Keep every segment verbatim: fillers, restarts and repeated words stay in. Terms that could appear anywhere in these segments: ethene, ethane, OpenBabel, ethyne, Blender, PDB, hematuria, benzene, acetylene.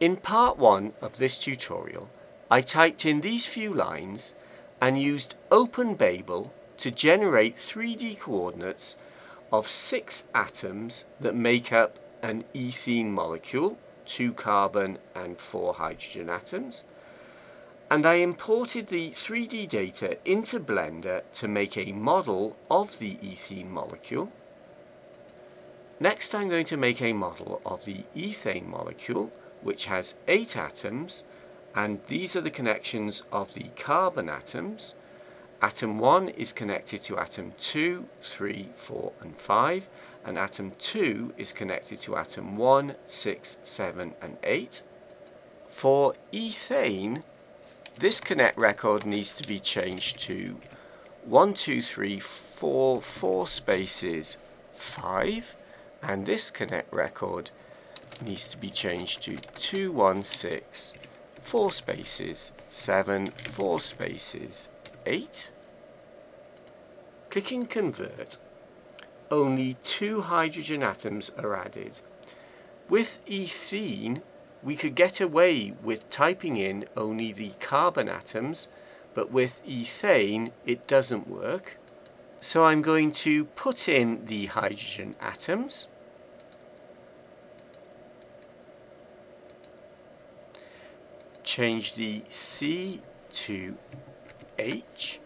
In part one of this tutorial, I typed in these few lines and used OpenBabel to generate three D coordinates of six atoms that make up an ethene molecule, two carbon and four hydrogen atoms, and I imported the three D data into Blender to make a model of the ethene molecule. Next, I'm going to make a model of the ethane molecule, which has eight atoms, and these are the connections of the carbon atoms. Atom one is connected to atom two, three, four and five, and atom two is connected to atom one, six, seven and eight. For ethane, this connect record needs to be changed to one, two, three, four, four spaces, five, and this connect record needs to be changed to two, one, six, four spaces, seven, four spaces, eight. Clicking Convert, only two hydrogen atoms are added. With ethene, we could get away with typing in only the carbon atoms, but with ethane it doesn't work. So I'm going to put in the hydrogen atoms. Change the C to H.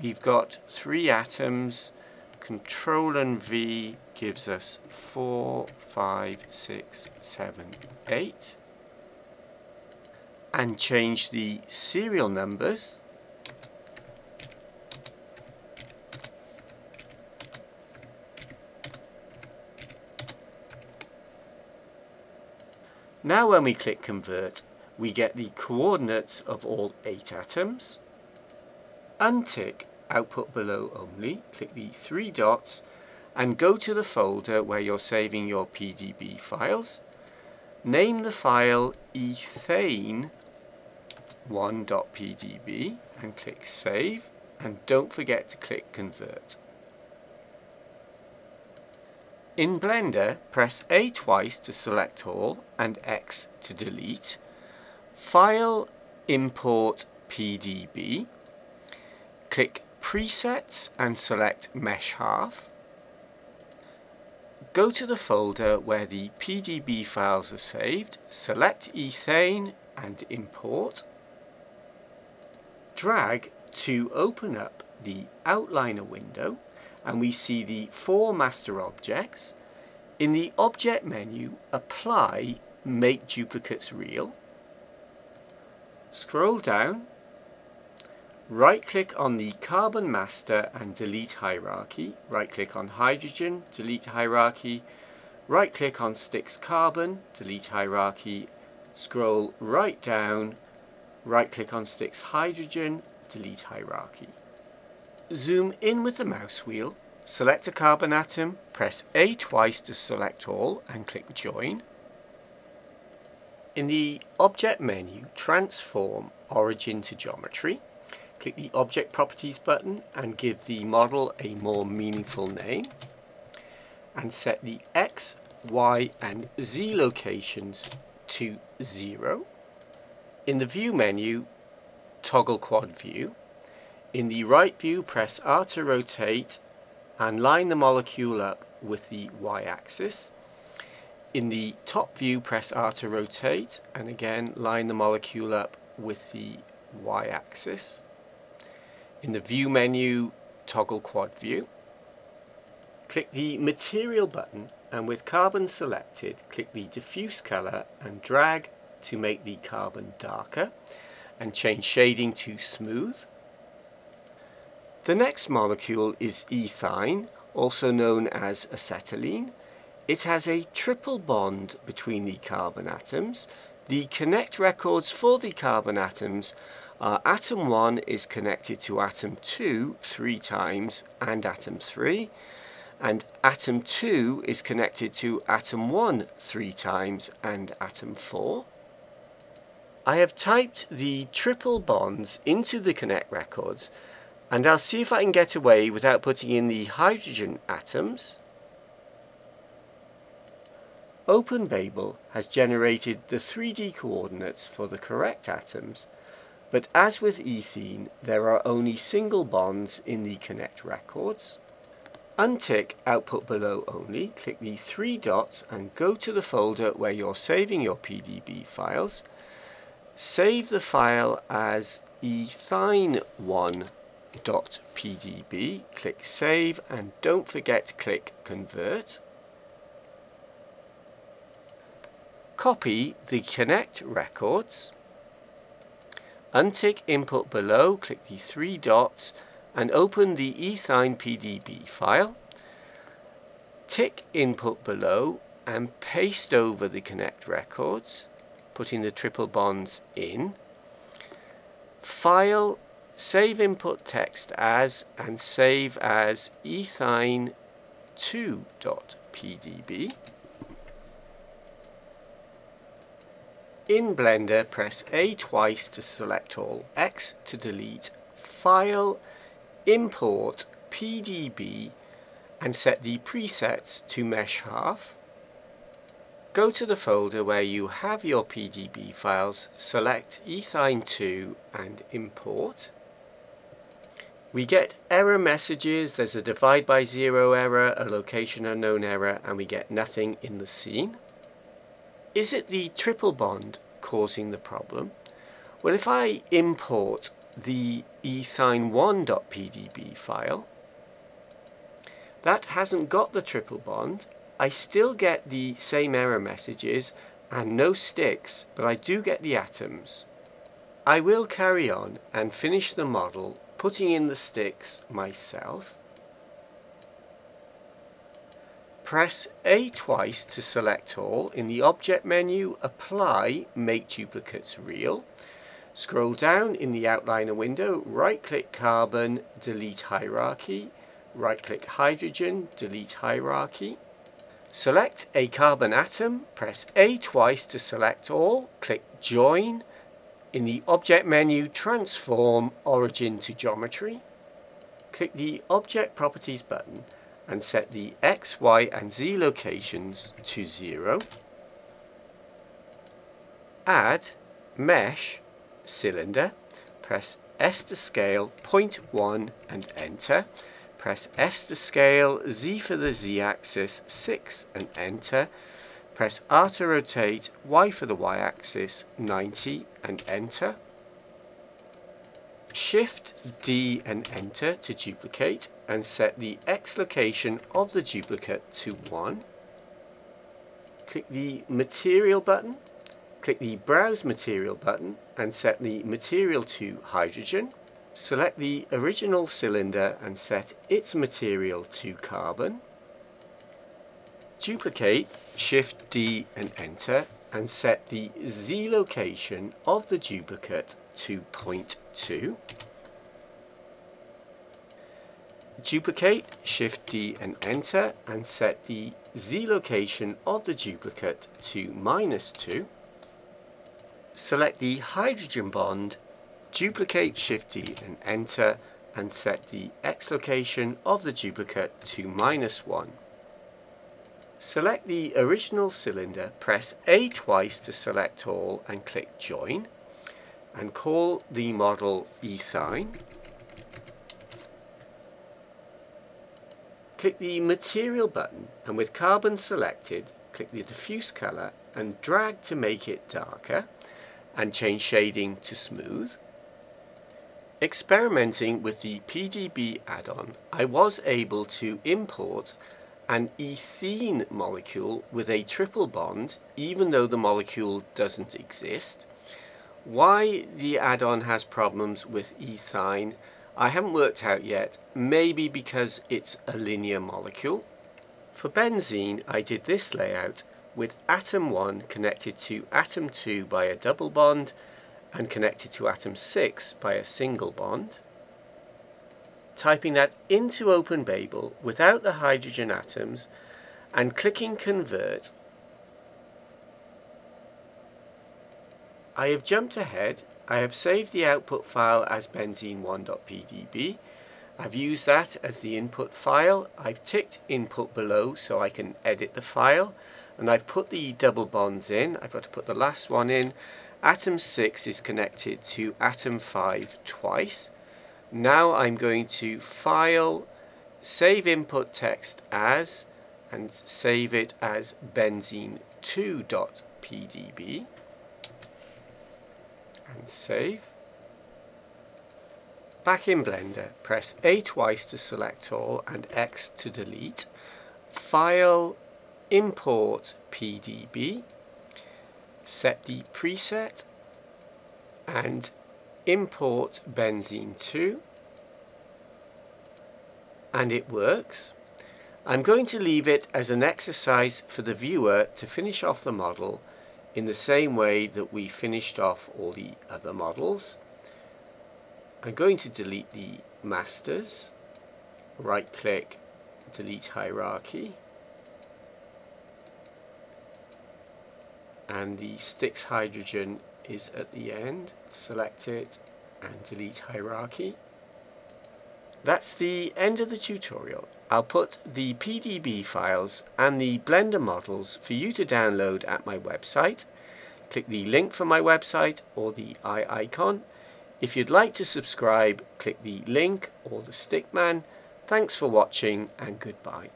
We've got three atoms. Control and V gives us four, five, six, seven, eight. And change the serial numbers. Now when we click Convert, we get the coordinates of all eight atoms. Untick Output Below Only, click the three dots and go to the folder where you're saving your P D B files. Name the file ethane one dot P D B and click Save, and don't forget to click Convert. In Blender, press A twice to select all and X to delete. File, Import P D B. Click Presets and select Mesh Half. Go to the folder where the P D B files are saved, select ethane and import. Drag to open up the outliner window, and we see the four master objects. In the object menu, apply Make Duplicates Real. Scroll down, right click on the carbon master and delete hierarchy, right click on hydrogen, delete hierarchy, right click on sticks carbon, delete hierarchy, scroll right down, right click on sticks hydrogen, delete hierarchy. Zoom in with the mouse wheel, select a carbon atom, press A twice to select all and click Join. In the object menu, transform origin to geometry. Click the Object Properties button and give the model a more meaningful name, and set the X, Y and Z locations to zero. In the View menu, toggle Quad View. In the right view, press R to rotate and line the molecule up with the y-axis. In the top view, press R to rotate and again line the molecule up with the y-axis. In the View menu, toggle Quad View. Click the Material button and with carbon selected, click the diffuse color and drag to make the carbon darker and change shading to smooth. The next molecule is ethyne, also known as acetylene. It has a triple bond between the carbon atoms. The connect records for the carbon atoms are atom one is connected to atom two three times and atom three, and atom two is connected to atom one three times and atom four. I have typed the triple bonds into the connect records, and I'll see if I can get away without putting in the hydrogen atoms. OpenBabel has generated the three D coordinates for the correct atoms, but as with ethene, there are only single bonds in the connect records. Untick Output Below Only, click the three dots and go to the folder where you're saving your P D B files. Save the file as ethyne one dot P D B, click Save, and don't forget to click Convert. Copy the Connect records, untick Input Below, click the three dots and open the ethyne P D B file. Tick Input Below and paste over the Connect records, putting the triple bonds in. File, save input text as, and save as ethyne two dot P D B. In Blender, press A twice to select all, X to delete, File, Import, P D B, and set the presets to Mesh Half. Go to the folder where you have your P D B files, select ethyne two and import. We get error messages, there's a divide by zero error, a location unknown error, and we get nothing in the scene. Is it the triple bond causing the problem? Well, if I import the ethyne one dot P D B file, that hasn't got the triple bond. I still get the same error messages and no sticks, but I do get the atoms. I will carry on and finish the model, putting in the sticks myself. Press A twice to select all. In the Object menu, Apply, Make Duplicates Real. Scroll down in the Outliner window, right-click Carbon, Delete Hierarchy. Right-click Hydrogen, Delete Hierarchy. Select a carbon atom, press A twice to select all, click Join. In the Object menu, transform Origin to Geometry. Click the Object Properties button and set the X, Y and Z locations to zero. Add Mesh Cylinder, press S to scale zero point one and enter. Press S to scale, Z for the Z-axis, six and enter. Press R to rotate, Y for the Y-axis, ninety and enter. Shift D and enter to duplicate and set the X location of the duplicate to one. Click the Material button, click the Browse Material button and set the material to hydrogen. Select the original cylinder and set its material to carbon. Duplicate, Shift D and enter, and set the Z location of the duplicate to zero point two. Duplicate, Shift D and enter, and set the Z location of the duplicate to minus two. Select the hydrogen bond, duplicate, Shift D and enter, and set the X location of the duplicate to minus one. Select the original cylinder, press A twice to select all and click Join, and call the model ethyne. Click the Material button and with carbon selected, click the diffuse color and drag to make it darker and change shading to smooth. Experimenting with the P D B add-on, I was able to import an ethene molecule with a triple bond, even though the molecule doesn't exist. Why the add-on has problems with ethyne, I haven't worked out yet, maybe because it's a linear molecule. For benzene, I did this layout with atom one connected to atom two by a double bond, and connected to atom six by a single bond. Typing that into OpenBabel without the hydrogen atoms and clicking Convert, I have jumped ahead. I have saved the output file as benzene one dot P D B I've used that as the input file. I've ticked input below so I can edit the file, and I've put the double bonds in. I've got to put the last one in. Atom six is connected to atom five twice. Now I'm going to file, save input text as, and save it as benzene two dot P D B, and save. Back in Blender, press A twice to select all and X to delete. File, import P D B, set the preset and import benzene two, and it works. I'm going to leave it as an exercise for the viewer to finish off the model in the same way that we finished off all the other models. I'm going to delete the masters, right click, delete hierarchy, and the sticks hydrogen is at the end, select it and delete hierarchy. That's the end of the tutorial. I'll put the P D B files and the Blender models for you to download at my website. Click the link for my website or the eye icon. If you'd like to subscribe, click the link or the stickman. Thanks for watching and goodbye.